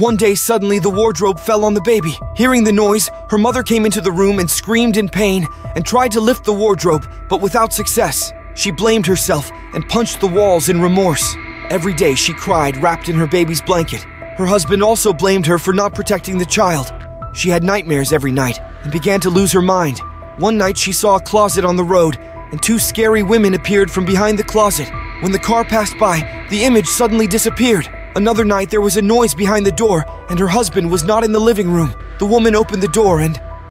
One day, suddenly, the wardrobe fell on the baby. Hearing the noise, her mother came into the room and screamed in pain and tried to lift the wardrobe, but without success. She blamed herself and punched the walls in remorse. Every day, she cried, wrapped in her baby's blanket. Her husband also blamed her for not protecting the child. She had nightmares every night and began to lose her mind. One night, she saw a closet on the road, and two scary women appeared from behind the closet. When the car passed by, the image suddenly disappeared. Another night, there was a noise behind the door, and her husband was not in the living room. The woman opened the door and